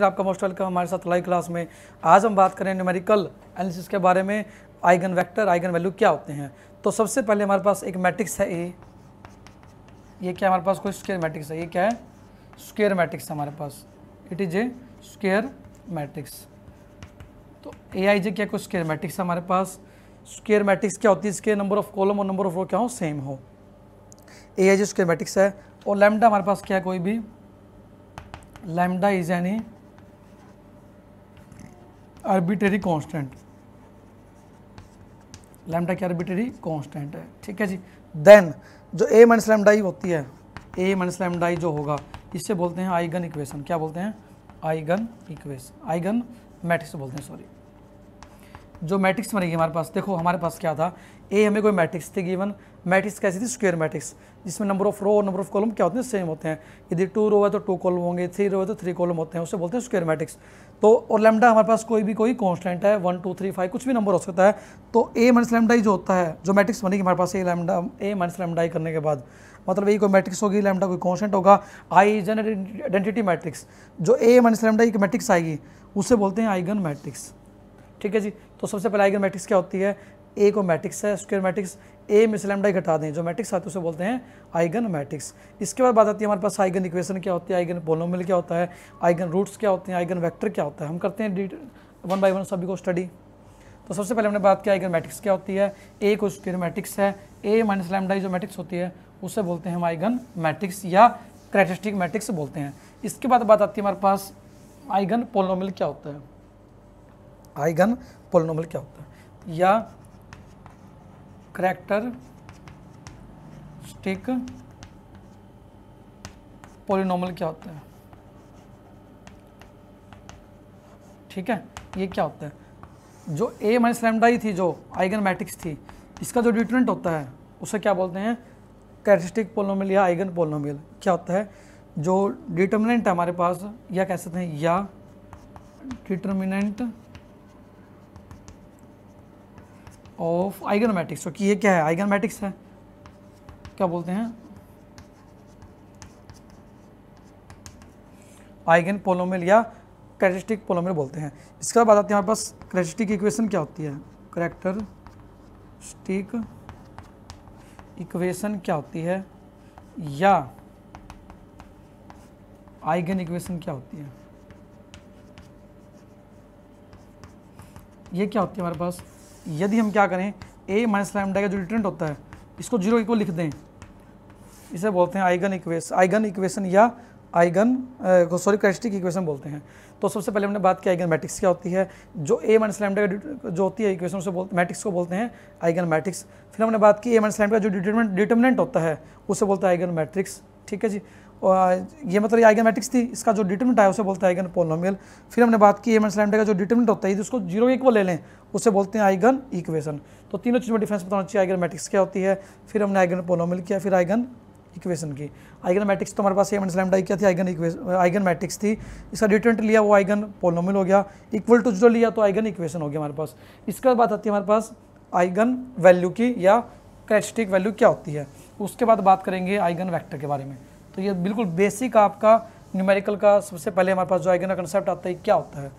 फिर आपका most welcome हमारे साथ लाइव क्लास में। आज हम बात करें न्यूमेरिकल एनालिसिस के बारे में, आइगन वेक्टर आइगन वैल्यू क्या होते हैं। तो सबसे पहले हमारे पास एक मैट्रिक्स है ए, ये क्या हमारे पास कोई स्क्वायर मैट्रिक्स है, ये क्या है स्क्वायर मैट्रिक्स हमारे पास, it is a square matrix. तो ए आई जे क्या कोई स्क्वायर मैट्रिक्स हमारे पास, स्क्वायर मैट्रिक्स क्या होती है इसके नंबर ऑफ कॉलम और नंबर ऑफ रो क्या हो सेम हो, ए आई जे स्क्वायर मैट्रिक्स है। और लैम्डा हमारे पास क्या है कोई भी, lambda is any arbitrary constant, lambda की आर्बिट्रेरी कांस्टेंट है, ठीक है जी। देन जो ए माइनस लैम्डा आई होती है, ए माइनस लैम्डा आई जो होगा इससे बोलते हैं आइगन इक्वेशन, क्या बोलते हैं आइगन इक्वेशन, आइगन मैट्रिक्स बोलते हैं सॉरी। जो मैट्रिक्स बनेगी हमारे पास, देखो हमारे पास क्या था, ए हमें कोई मैट्रिक्स थी गिवन, मैट्रिक्स कैसी थी स्क्वायर मैट्रिक्स, जिसमें नंबर ऑफ रो और नंबर ऑफ कॉलम क्या होते हैं सेम होते हैं, यदि 2 रो है तो 2 कॉलम होंगे, 3 रो है तो 3 कॉलम होते हैं, उसे बोलते हैं स्क्वायर मैट्रिक्स। तो और लैम्डा हमारे पास कोई कॉन्स्टेंट है 1 2 3 5 कुछ भी नंबर हो सकता है। तो ए माइनस लैम्डा आई जो होता है, जो मैट्रिक्स बनेगी हमारे पास ए माइनस लैम्डा आई करने के बाद मतलब ये कोई मैट्रिक्स होगी, लैम्डा कोई कॉन्स्टेंट होगा, I is an identity matrix, जो ए माइनस लैम्डा आई की मैट्रिक्स आएगी उसे बोलते हैं आइगन मैट्रिक्स, ठीक है जी। तो सबसे पहले आइगन मैट्रिक्स क्या होती है, ए को मैट्रिक्स है स्क्वायर मैट्रिक्स, ए में से लैम्डा ही घटा दें जो मैट्रिक्स आते हैं उसे बोलते हैं आइगन मैट्रिक्स। इसके बाद बात आती है हमारे पास आइगन इक्वेशन क्या होती है, आइगन पॉलिनोमियल क्या होता है, आइगन रूट्स क्या होते हैं, आइगन वेक्टर क्या होता है, हम करते हैं वन बाई वन सभी को स्टडी। तो सबसे पहले हमने बात किया आइगन मैट्रिक्स क्या होती है, ए को स्क्वायर मैट्रिक्स है, ए माइनस लैम्डा जो मैट्रिक्स होती है उसे बोलते हैं हम आइगन मैट्रिक्स या कैरेक्टरिस्टिक मैट्रिक्स बोलते हैं। इसके बाद बात आती है हमारे पास आइगन पॉलिनोमियल क्या होता है, आइगन पॉलिनोमियल क्या होता है या कैरेक्टरिस्टिक पॉलिनोमियल क्या होता है, ठीक है। ये क्या होता है, जो ए माइनस लैम्डा ही थी जो आइगन मैट्रिक्स थी, इसका जो डिटरमिनेंट होता है उसे क्या बोलते हैं कैरेक्टरिस्टिक पॉलिनोमियल या आइगन पॉलिनोमियल क्या होता है। जो डिटरमिनेंट है हमारे पास या कह सकते हैं या डिटरमिनेंट ऑफ आइगन मैट्रिक्स, तो कि ये क्या है आइगन मैट्रिक्स है, क्या बोलते हैं आइगन पॉलिनोमियल या कैरेक्टरिस्टिक पॉलिनोमियल बोलते हैं। इसके बाद आते हैं हमारे पास कैरेक्टरिस्टिक इक्वेशन क्या होती है, कैरेक्टरिस्टिक इक्वेशन क्या होती है या आइगन इक्वेशन क्या होती है, ये क्या होती है हमारे पास, यदि हम क्या करें a माइनस लैम्डा का जो डिटरमिनेंट होता है इसको 0 इक्वल लिख दें, इसे बोलते हैं आइगन इक्वेशन या आइगन कैरेक्टरिस्टिक इक्वेशन बोलते हैं। तो सबसे पहले हमने बात की आइगन मैट्रिक्स क्या होती है, जो a माइनस लैम्डा का जो होती है इक्वेशन उसे मैट्रिक्स को बोलते हैं आइगन मैट्रिक्स। फिर हमने बात की a माइनस लैम्डा का जो डिटरमिनेंट होता है उसे बोलते हैं आइगन मैट्रिक्स, ठीक है जी। ये मतलब ये आइगन मैट्रिक्स थी, इसका जो डिटरमिनेंट आया उसे बोलते हैं आइगन पॉलिनोमियल। फिर हमने बात की ए माइनस लैम्डा का जो डिटरमिनेंट होता है उसको 0 इक्वल ले लें उसे बोलते हैं आइगन इक्वेशन। तो तीनों चीज़ में डिफरेंस बताना चाहिए, आइगन मैट्रिक्स क्या होती है, फिर हमने आइगन पॉलिनोमियल किया, फिर आइगन इक्वेशन की। आइगन मैट्रिक्स तो हमारे पास ए माइनस लैम्डा आई क्या थी आइगन मैट्रिक्स थी, इसका डिटरमिनेंट लिया वो आइगन पॉलिनोमियल हो गया, इक्वल टू 0 लिया तो आइगन इक्वेशन हो गया हमारे पास। इसके बाद बात आती है हमारे पास आइगन वैल्यू की या कैरेक्टरिस्टिक वैल्यू क्या होती है, उसके बाद बात करेंगे आइगन वेक्टर के बारे में। तो ये बिल्कुल बेसिक आपका न्यूमेरिकल का सबसे पहले हमारे पास जो आइगन का कंसेप्ट आता है क्या होता है।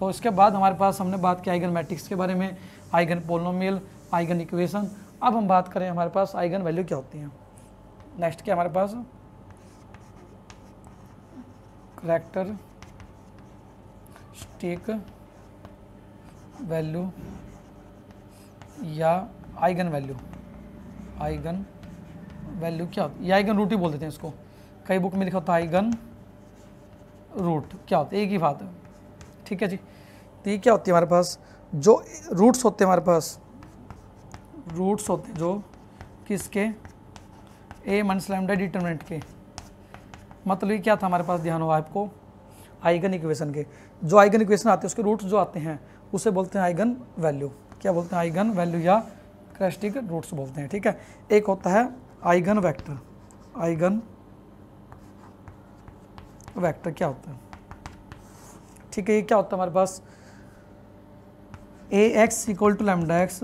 तो इसके बाद हमारे पास हमने बात की आइगन मैट्रिक्स के बारे में, आइगन पॉलिनोमियल, आइगन इक्वेशन। अब हम बात करें हमारे पास आइगन वैल्यू क्या होती है, नेक्स्ट क्या हमारे पास कैरेक्टरिस्टिक वैल्यू या आइगन वैल्यू, आइगन वैल्यू क्या होती है, आइगन रूट ही बोल देते हैं इसको, कई बुक में लिखा होता है आइगन रूट, क्या होता है एक ही बात है, ठीक है जी। तो ये क्या होती है हमारे पास, जो रूट्स होते हैं हमारे पास, रूट्स होते हैं जो किसके ए माइनस लैम्डा डिटरमिनेंट के, मतलब ये क्या था हमारे पास ध्यान हो आपको आइगन इक्वेशन के, जो आइगन इक्वेशन आते हैं उसके रूट्स जो आते हैं उसे बोलते हैं आइगन वैल्यू, क्या बोलते हैं आइगन वैल्यू या कैरेक्टरिस्टिक रूट्स बोलते हैं, ठीक है। एक होता है आइगन वेक्टर, आइगन वेक्टर क्या होता है, ठीक है। ये क्या होता है हमारे पास A x equal to lambda x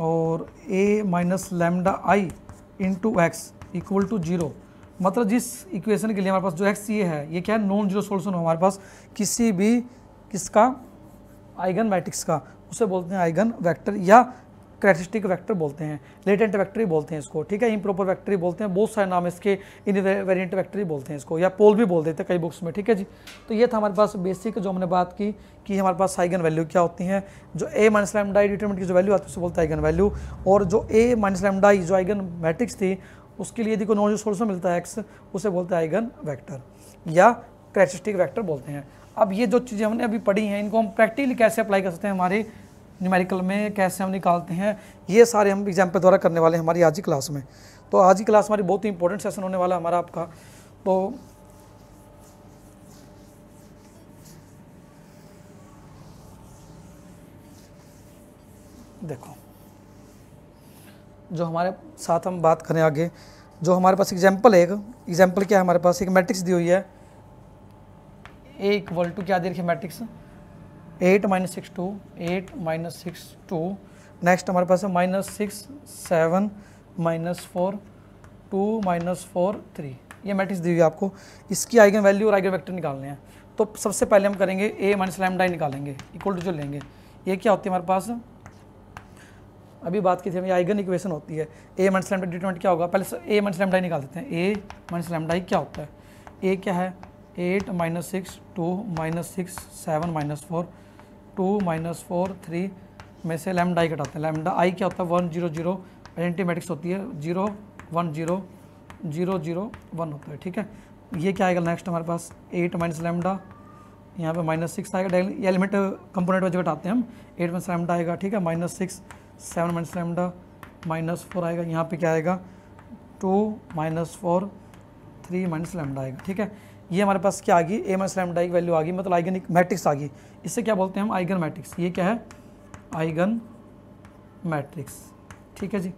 और A minus lambda I into x equal to 0 मतलब जिस इक्वेशन के लिए हमारे पास जो एक्स ये है, ये क्या है, नॉन जीरो सोल्यूशन हमारे पास किसी भी किसका आइगन मैट्रिक्स का, उसे बोलते हैं आइगन वेक्टर या कैरेक्टरिस्टिक वेक्टर बोलते हैं, लेटेंट वेक्टर ही बोलते हैं इसको, ठीक है, इंप्रॉपर वेक्टर ही बोलते हैं, बहुत सारे नाम इसके, इनवेरिएंट वेक्टर ही बोलते हैं इसको, या पोल भी बोल देते हैं कई बुक्स में, ठीक है जी। तो ये था हमारे पास बेसिक जो हमने बात की कि हमारे पास आइगन वैल्यू क्या होती हैं, जो ए माइनस लैम्डा डिटरमिनेंट की जो वैल्यू आती है उसे बोलते हैं आइगन वैल्यू, और जो ए माइनस लैम्डा जो आइगन मैट्रिक्स थी उसके लिए यदि कोई नॉन जीरो सोल्यूशन मिलता है एक्स, उसे बोलते हैं आइगन वेक्टर या कैरेक्टरिस्टिक वेक्टर बोलते हैं। अब ये जो चीज़ें हमने अभी पढ़ी हैं इनको हम प्रैक्टिकली कैसे अप्लाई कर सकते हैं हमारे न्यूमेरिकल में, कैसे हम निकालते हैं, ये सारे हम एग्जाम्पल द्वारा करने वाले हैं हमारी आज की क्लास में। तो आज की क्लास हमारी बहुत ही इंपॉर्टेंट सेशन होने वाला है हमारा आपका, तो देखो जो हमारे साथ हम बात करें आगे, जो हमारे पास एग्जाम्पल है, एग्जाम्पल क्या है हमारे पास, एक मैट्रिक्स दी हुई है ए इक्वल टू क्या दे रखी है मैट्रिक्स, 8 -6 2 8 -6 2, नेक्स्ट हमारे पास है -6 7 -4 2 -4 3, ये मैट्रिक्स दी हुई है आपको, इसकी आइगन वैल्यू और आइगन वेक्टर निकालने हैं। तो सबसे पहले हम करेंगे a माइनस लैम्डा निकालेंगे, इक्वल टू जो लेंगे ये क्या होती है हमारे पास, अभी बात की थी हमें आइगन इक्वेशन होती है, a माइनस लैम्डा डिटरमिनेंट क्या होगा, पहले a माइनस लैम्डा निकाल देते हैं, a माइनस लैम्डा क्या होता है, a क्या है 8 -6 2 -6 7 -4 2 -4 3 में से लैम्डा आई कटाते हैं, लैम्डा आई क्या होता है 1 0 0, आइडेंटिटी मैट्रिक्स होती है 0 1 0 0 0 1 होता है, ठीक है। ये क्या आएगा नेक्स्ट हमारे पास 8 माइनस लैम्डा, यहाँ पे -6 आएगा, एलिमेंट कंपोनेंट वाइज कटाते हैं हम, 8 माइनस लैम्डा आएगा, ठीक है, -6 7 माइनस लैम्डा -4 आएगा, यहाँ पे क्या आएगा 2 -4 3 माइनस लैम्डा आएगा, ठीक है। ये हमारे पास क्या आ गई, ए माइनस लैम्डा की वैल्यू आ गई, मतलब आइगन मैट्रिक्स आ गई, इससे क्या बोलते हैं हम आइगन मैट्रिक्स, ये क्या है आइगन मैट्रिक्स, ठीक है जी।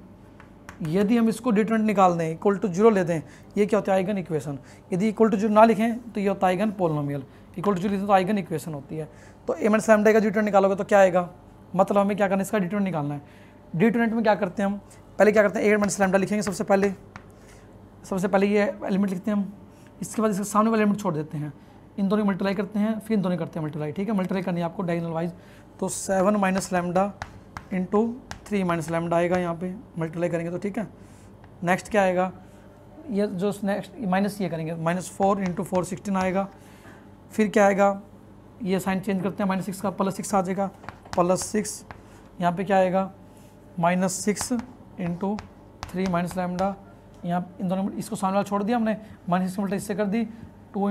यदि हम इसको डिटरमिनेंट निकाल दें, इक्वल टू 0 ले दें, ये क्या होता है आइगन इक्वेशन, यदि इक्वल टू 0 ना लिखें तो ये होता है आइगन पोलिनोमियल, इक्वल टू 0 लिखें तो आइगन इक्वेशन होती है। तो ए माइनस लैम्डा का डिटरमिनेंट निकालोगे तो क्या आएगा, मतलब हमें क्या करना है, इसका डिटरमिनेंट निकालना है। डिटरमिनेंट में क्या करते हैं हम, पहले क्या करते हैं 8 माइनस लैम्डा लिखेंगे, सबसे पहले ये एलिमेंट लिखते हैं हम, इसके बाद इसके सामने वाले एलिमेंट छोड़ देते हैं, इन दोनों की मल्टीप्लाई करते हैं, फिर इन दोनों करते हैं मल्टीप्लाई, ठीक है, मल्टीप्लाई करनी है आपको डायगोनल वाइज, तो 7 minus lambda into 3 minus lambda आएगा, यहाँ पे मल्टीप्लाई करेंगे तो ठीक है। नेक्स्ट क्या आएगा, ये जो नेक्स्ट माइनस ये करेंगे -4 इंटू 4 16 आएगा, फिर क्या आएगा, ये साइन चेंज करते हैं -6 का +6 आ जाएगा, +6 यहाँ पर क्या आएगा -6 इंटू 3 माइनस लैम्डा, यहाँ इन दोनों इसको सामने वाला छोड़ दिया हमने, माइनस मल्टीप्लाई इससे कर दी 2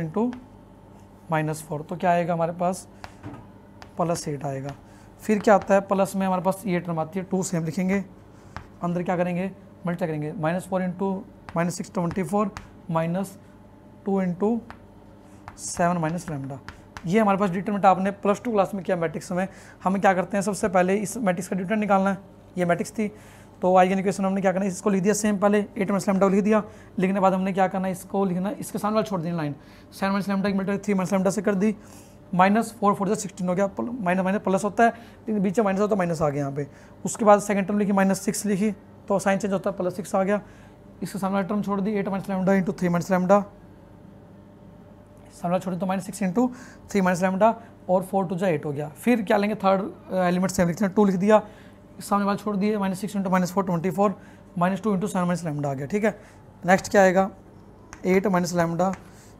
इंटू -4 तो क्या आएगा हमारे पास +8 आएगा। फिर क्या आता है प्लस में हमारे पास ये टर्म आती है 2 सेम लिखेंगे, अंदर क्या करेंगे मल्टीप्लाई करेंगे -4 इंटू -6 24 -2 इंटू 7 माइनस लैम्डा, ये हमारे पास डिटरमिनेंट आपने +2 क्लास में किया मैट्रिक्स में। हम क्या करते हैं सबसे पहले इस मैट्रिक्स का डिटरमिनेंट निकालना है, ये मैट्रिक्स थी तो आइगन इक्वेशन हमने क्या करना है, इसको लिख दिया सेम, पहले 8 माइनस लैम्डा लिख दिया, लिखने के बाद हमने क्या करना है इसको लिखना, इसके सामने वाला छोड़ देना लाइन, 7 माइनस लैम्डा की मल्टीप्लाई 3 माइनस लैम्डा से कर दी, -4 4 16 हो गया, माइनस प्लस होता है लेकिन बीच में माइनस होता है, माइनस आ गया यहाँ पे। उसके बाद सेकंड टर्म लिखी -6 लिखी तो साइन चेंज होता है +6 आ गया, इसके सामने वाला टर्म छोड़ दी 8 minus lambda into 3 minus lambda, सामने छोड़ दी तो -6 इंटू 3 माइनस लैम्डा और 4 2 8 हो गया। फिर क्या लेंगे थर्ड एलिमेंट सेम लिखते हैं 2 लिख दिया, सामने वाला छोड़ दिए -6 इंटू -4 24 -2 इंटू 7 माइनस लैम्डा आ गया, ठीक है। नेक्स्ट क्या आएगा 8 माइनस लैम्डा,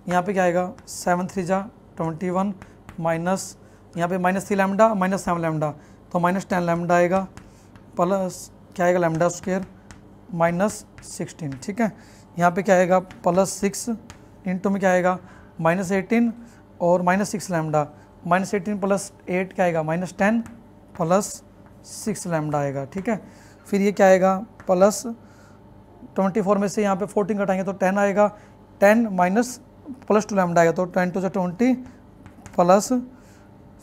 यहाँ पे क्या आएगा 7 3 जा 21 माइनस, यहाँ पे -3 लैम्डा -7 लैम्डा तो -10 लैम्डा आएगा, प्लस क्या आएगा लैम्डा स्क्वायर -16, ठीक है। यहाँ पे क्या आएगा +6 इंटू में क्या आएगा -18 और -6 लैम्डा, -18 +8 क्या आएगा -10 +6 लैम्डा आएगा, ठीक है। फिर ये क्या आएगा +24 में से यहाँ पे 14 कटाएंगे तो 10 आएगा, 10 माइनस +2 लैम्डा आएगा तो 10 2 20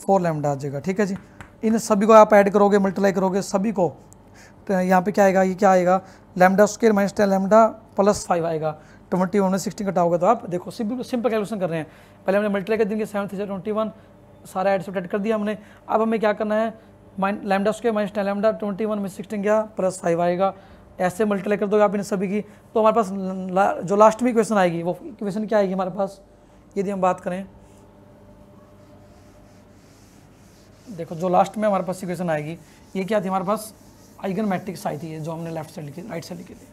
+4 लैम्डा आ जाएगा, ठीक है जी। इन सभी को आप ऐड करोगे मल्टीप्लाई करोगे सभी को, तो यहाँ पे क्या आएगा, ये क्या आएगा लैम्डा स्क्वायर -10 लैम्डा +5 आएगा, 21 में 16 कटाओगे तो आप देखो सिंपल कैलकुलेशन कर रहे हैं। पहले हमने मल्टीप्लाई कर देंगे 7 3 21 सारा ऐड सब्ट्रैक्ट कर दिया हमने, अब हमें क्या करना है लैम्डा स्क्वायर -10 लैम्डा 21 में 16 गया +5 आएगा, ऐसे मल्टीप्लाई कर दोगे आप इन सभी की, तो हमारे पास जो लास्ट में इक्वेशन आएगी वो इक्वेशन क्या आएगी हमारे पास, यदि हम बात करें देखो जो लास्ट में हमारे पास इक्वेशन आएगी ये क्या थी हमारे पास, आइगन मैट्रिक्स आई थी जो हमने लेफ्ट साइड लिखी राइट साइड लिखी थी।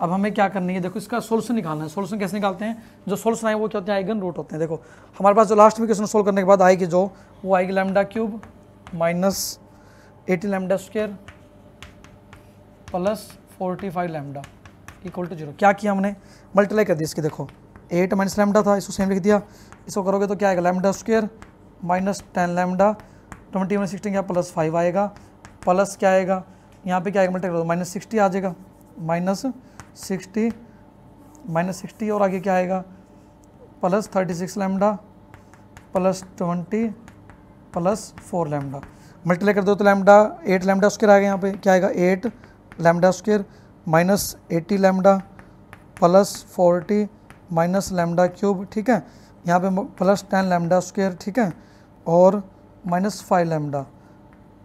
अब हमें क्या करनी है, देखो इसका सोल्यूशन निकालना है। सोल्यूशन कैसे निकालते हैं, जो सोल्यूशन आए वो क्या होते हैं आइगन रूट होते हैं। देखो हमारे पास जो लास्ट में क्वेश्चन सोल्व करने के बाद आएगी जो वो आएगी lambda cube minus 80 lambda square plus 45 lambda equal to zero. क्या किया हमने, मल्टीप्लाई कर दी इसकी। देखो 8 माइनस लैम्डा था, इसको सेम लिख दिया, इसको करोगे तो क्या आएगा lambda square minus 10 lambda 20 minus 16 क्या प्लस 5 आएगा, प्लस क्या आएगा यहाँ पे क्या आएगा मल्टीप्लाई करो माइनस 60 आ जाएगा, माइनस सिक्सटी और आगे क्या आएगा plus 36 lambda plus 20 plus 4 lambda. Multiply कर दो तो लैम्डा 8 लैम्डा स्क्वायर आएगा, यहाँ पे क्या आएगा 8 lambda square minus 80 lambda plus 40 minus lambda cube, ठीक है, यहाँ पे प्लस 10 लैम्डा स्क्वायर, ठीक है, और माइनस 5 लैम्डा।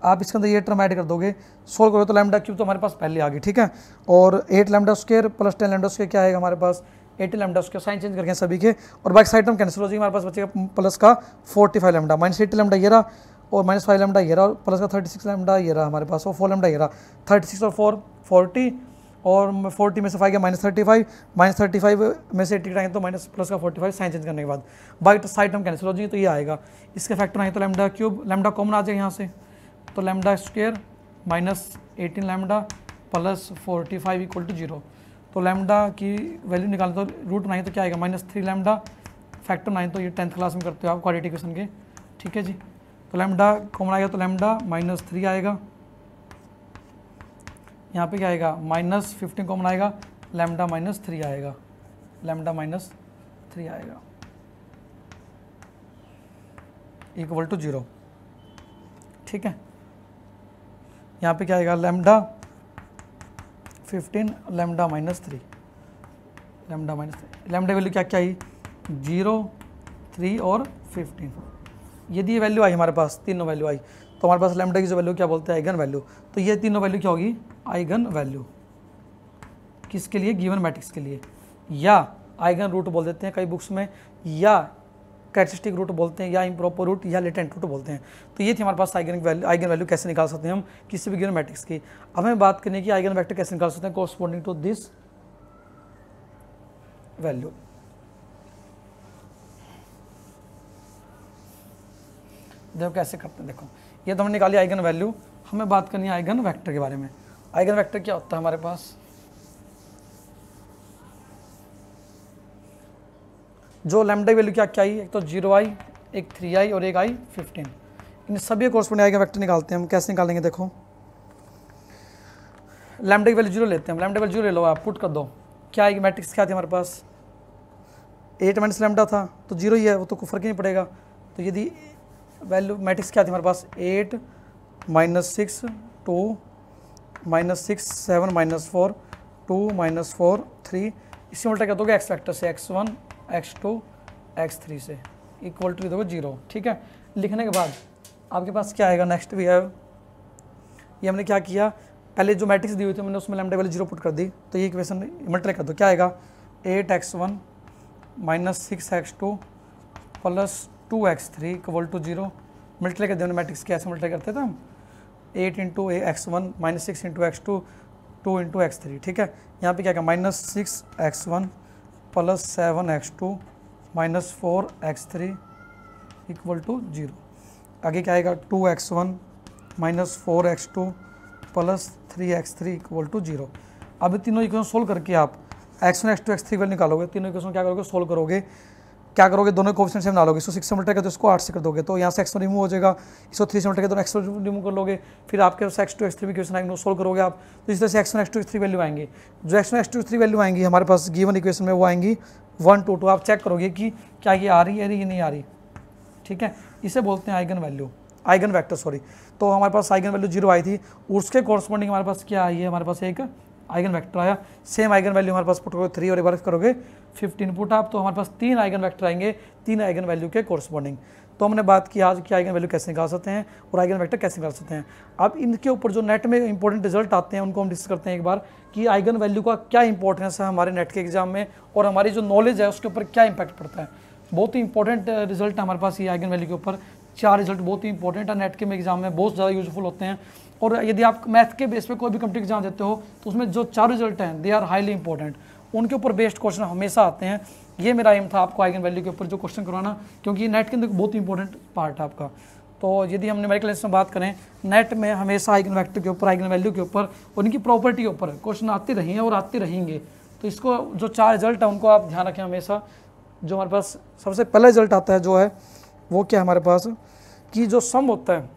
आप इसके अंदर ये टर्म ऐड कर दोगे, सोल्व करोगे तो लैम्डा क्यूब तो हमारे पास पहले आ गई, ठीक है, और 8 lambda square plus 10 lambda square क्या आएगा हमारे पास 80 लैम्डा स्क्वायर। साइन चेंज करके सभी के और बाकी साइड टर्म कैंसिल हो जाएगी, हमारे पास बचेगा प्लस का 45 लैम्डा, माइनस 80 लैम्डा ये रहा और माइनस 5 लैम्डा ये रहा और प्लस का 36 लैम्डा ये रहा हमारे पास और 4 लैम्डा ये रहा। 36 और 4 40 और 40 में से 5 गया माइनस 35, माइनस 35 में से 80 कटाएंगे तो माइनस प्लस का 45 साइन चेंज करने के बाद बाई साइड टर्म कैंसिल हो जाएगी तो ये आएगा। इसके फैक्टर आए तो लैम्डा क्यूब, लैम्डा कॉमन आ जाएगा यहाँ से, तो lambda square minus 18 lambda plus 45 equal to zero. तो लैम्डा की वैल्यू निकालें तो रूट 9 तो क्या आएगा माइनस 3 लैम्डा, फैक्टर 9 तो ये 10th क्लास में करते हो आप क्वाड्रेटिक इक्वेशन के, ठीक है जी। तो लैम्डा कॉमन आएगा तो लैम्डा माइनस 3 आएगा, यहाँ पे क्या आएगा माइनस 15 कॉमन आएगा, लैम्डा माइनस 3 आएगा, लैम्डा माइनस 3 आएगा इक्वल टू जीरो, ठीक है। यहाँ पे क्या आएगा lambda 15 lambda minus 3, lambda minus 3, lambda value क्या क्या आई 0, 3 और 15। यदि ये वैल्यू आई हमारे पास तीनों वैल्यू आई तो हमारे पास लैम्डा की जो वैल्यू क्या बोलते हैं आइगन वैल्यू। तो ये तीनों वैल्यू क्या होगी आइगन वैल्यू, किसके लिए गिवन मैट्रिक्स के लिए, या आइगन रूट बोल देते हैं कई बुक्स में, या कैरेक्टरिस्टिक रूट बोलते हैं, या इंप्रॉपर रूट, या लेटेंट रूट बोलते हैं। तो ये थी हमारे पास आइगन वैल्यू कैसे निकाल सकते हैं हम किसी भी गिवन मैट्रिक्स की। अब हमें बात करनी है कि आइगन वेक्टर कैसे निकाल सकते हैं कॉरस्पॉन्डिंग टू दिस वैल्यू। देखो कैसे करते हैं, देखो ये तो हमने निकाली आइगन वैल्यू, हमें बात करनी है आइगन वेक्टर के बारे में। आइगन वेक्टर क्या होता है हमारे पास, जो लैम्डा की वैल्यू क्या क्या आई, एक तो 0 आई, एक 3 आई और एक आई 15। इन सभी कोर्सपोंडिंग आइगन वेक्टर निकालते हैं हम। कैसे निकालेंगे, देखो लैम्डा की वैल्यू 0 लेते हैं, लैम्डा की वैल्यू 0 ले लो आप, पुट कर दो, क्या आएगी मैट्रिक्स क्या थी हमारे पास 8 माइनस लैम्डा था तो 0 ही है वो तो कोई फर्क नहीं पड़ेगा। तो यदि वैल्यू मैट्रिक्स क्या थी हमारे पास 8 माइनस 6 2 माइनस 6 7 माइनस 4 2 माइनस 4 3, इसी उल्टा क्या दोगे एक्स फैक्टर से x1 x2 x3 से इक्वल टू दोगे 0, ठीक है। लिखने के बाद आपके पास क्या आएगा नेक्स्ट भी है, ये हमने क्या किया पहले जो मैट्रिक्स दी हुई थी मैंने उसमें लैम्डा वैल्यू 0 पुट कर दी, तो ये इक्वेशन मल्टीप्लाई कर दो क्या आएगा 8x1 minus 6x2 plus 2x3 equal to 0। Multiply कर देने मैट्रिक्स कैसे मल्टीप्लाई करते थे हम 8 into x1 minus 6 into x2 2 into x3, ठीक है। यहाँ पे क्या क्या minus 6x1 plus 7x2 minus 4x3 equal to 0। आगे क्या आएगा 2x1 minus 4x2 plus 3x3 equal to 0। अब तीनों इक्वेशन सोल्व करके आप x1 x2 x3 वैल्यू निकालोगे, तीनों इक्वेशन क्या करोगे सोल्व करोगे, क्या करोगे दोनों कोएफिशिएंट सेम ना लोगे, इसको 6 से मल्टीप्लाई करते हो इसको 8 से कर दोगे तो यहाँ से x1 रिमूव हो जाएगा, इसको 3 से मल्टीप्लाई करते हो x2 रिमूव कर लोगे, फिर आपके पास x2 x3 भी क्वेश्चन आएंगे वो सोल्व करोगे आप। तो इस तरह से x1 x2 x3 वैल्यू आएंगे, जो x1 x2 x3 वैल्यू आएंगी हमारे पास गिवन इक्वेशन में वो आएंगी 1 2 2। आप चेक करोगे कि क्या ये आ रही नहीं आ रही, ठीक है। इसे बोलते हैं आइगन वैक्टर। तो हमारे पास आइगन वैल्यू 0 आई थी, उसके कॉरस्पॉन्डिंग हमारे पास क्या आई है, हमारे पास एक आइगन वेक्टर आया। सेम आइगन वैल्यू हमारे पास पुट करोगे 3 और एक बार करोगे 15 पुट आप, तो हमारे पास 3 आइगन वेक्टर आएंगे 3 आइगन वैल्यू के कोर्सपोंडिंग। तो तो हमने बात की आज कि आइगन वैल्यू कैसे निकाल सकते हैं और आइगन वेक्टर कैसे निकाल सकते हैं। अब इनके ऊपर जो नेट में इंपॉर्टेंट रिजल्ट आते हैं उनको हम डिस्कस करते हैं एक बार कि आइगन वैल्यू का क्या इंपॉर्टेंस है हमारे नेट के एग्जाम में और हमारी जो नॉलेज है उसके ऊपर क्या इंपैक्ट पड़ता है। बहुत ही इंपॉर्टेंट रिजल्ट है हमारे पास ये आइगन वैल्यू के ऊपर। चार रिजल्ट बहुत ही इंपॉर्टेंट है नेट के एग्जाम में, बहुत ज़्यादा यूजफुल होते हैं। और यदि आप मैथ के बेस पे कोई भी कॉम्पिटिटिव एग्जाम देते हो तो उसमें जो चार रिजल्ट हैं दे आर हाईली इंपॉर्टेंट, उनके ऊपर बेस्ड क्वेश्चन हमेशा आते हैं। ये मेरा एम था आपको आइगन वैल्यू के ऊपर जो क्वेश्चन करवाना, क्योंकि नेट के अंदर बहुत इंपॉर्टेंट पार्ट है आपका। तो यदि हम न्यूमेरिकल एनालिसिस में बात करें, नेट में हमेशा आइगन वेक्टर के ऊपर, आइगन वैल्यू के ऊपर, उनकी प्रॉपर्टी के ऊपर क्वेश्चन आते रहे हैं और आते रहेंगे। तो इसको जो चार रिजल्ट है उनको आप ध्यान रखें हमेशा। जो हमारे पास सबसे पहला रिजल्ट आता है जो है वो क्या हमारे पास कि जो सम होता है,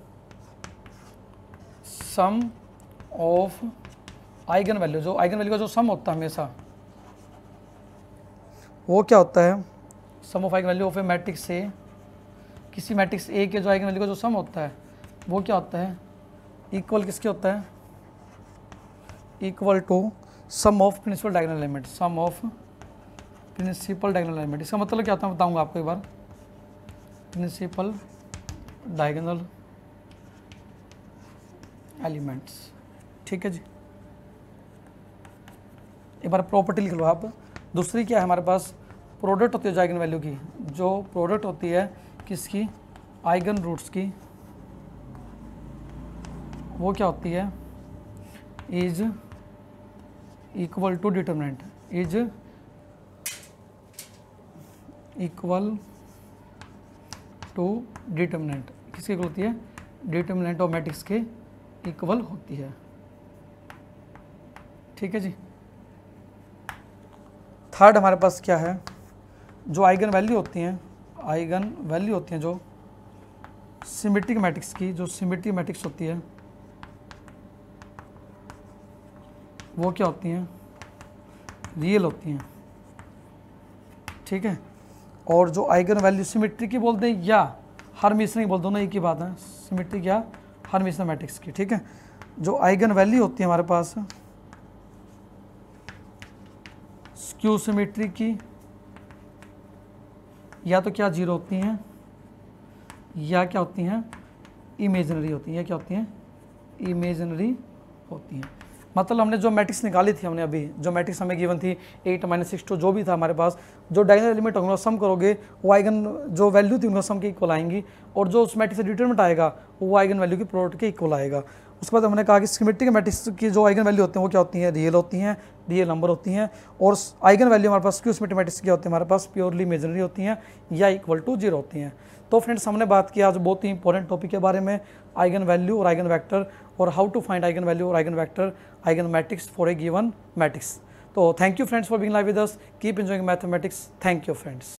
सम ऑफ आइगन वैल्यू, जो आइगन वैल्यू का जो सम होता है हमेशा वो क्या होता है, sum of eigen value of A matrix A, किसी मैट्रिक्स ए के जो आइगन वैल्यू का जो सम होता है वो क्या होता है, इक्वल किसके होता है, equal to sum of principal diagonal element, sum of principal diagonal element. इसका मतलब क्या होता है बताऊँगा आपको एक बार। प्रिंसिपल डायगोनल एलिमेंट्स, ठीक है जी। एक बार प्रॉपर्टी लिख लो आप। दूसरी क्या है हमारे पास, प्रोडक्ट होती है जो आइगन वैल्यू की, जो प्रोडक्ट होती है किसकी, आइगन रूट्स की, वो क्या होती है, is equal to determinant, is equal to determinant, किसके इक्वल होती है, डिटरमिनेंट ऑफ मैट्रिक्स के इक्वल होती है, ठीक है जी। थर्ड हमारे पास क्या है, जो आइगन वैल्यू होती हैं, आइगन वैल्यू होती हैं जो सिमेट्रिक मैट्रिक्स की, जो सिमेट्रिक मैट्रिक्स होती है वो क्या होती हैं, रियल होती हैं, ठीक है। और जो आइगन वैल्यू सिमेट्रिक की बोलते हैं या हर्मिटियन की बोलते हैं, दोनों एक ही बात है, सिमेट्रिक या हर्मिटियन मैट्रिक्स की, ठीक है। जो आइगन वैल्यू होती है हमारे पास स्क्यू सिमेट्रिक की, या तो क्या जीरो होती हैं या क्या होती हैं, इमेजिनरी होती हैं, या क्या होती हैं, इमेजिनरी होती हैं। मतलब हमने जो मैट्रिक्स निकाली थी, हमने अभी जो मैट्रिक्स हमें गिवन थी 8 - 6 2 जो भी था हमारे पास, जो डायगोनल एलिमेंट होंगे सम करोगे वो आइगन जो वैल्यू थी उनका सम के इक्वल आएंगी, और जो उस मैट्रिक्स से डिटरमिनेंट आएगा वो आइगन वैल्यू के प्रोडक्ट के इक्वल आएगा। उसके बाद हमने कहा कि सिमेट्रिक मैट्रिक्स की जो आइगन वैल्यू होते हैं वो क्या होती हैं, रियल होती हैं, रियल नंबर होती हैं। और आइगन वैल्यू हमारे पास स्क्यू सिमेट्रिक मैट्रिक्स की होती है हमारे पास प्योरली इमेजिनरी होती हैं या इक्वल टू जीरो होती हैं। तो फ्रेंड्स हमने बात की आज बहुत ही इंपॉर्टेंट टॉपिक के बारे में, आइगन वैल्यू और आइगन वेक्टर, और how to find eigen value और eigen vector, eigen matrix for A given matrix. तो thank you friends for being live with us, keep enjoying mathematics, thank you friends.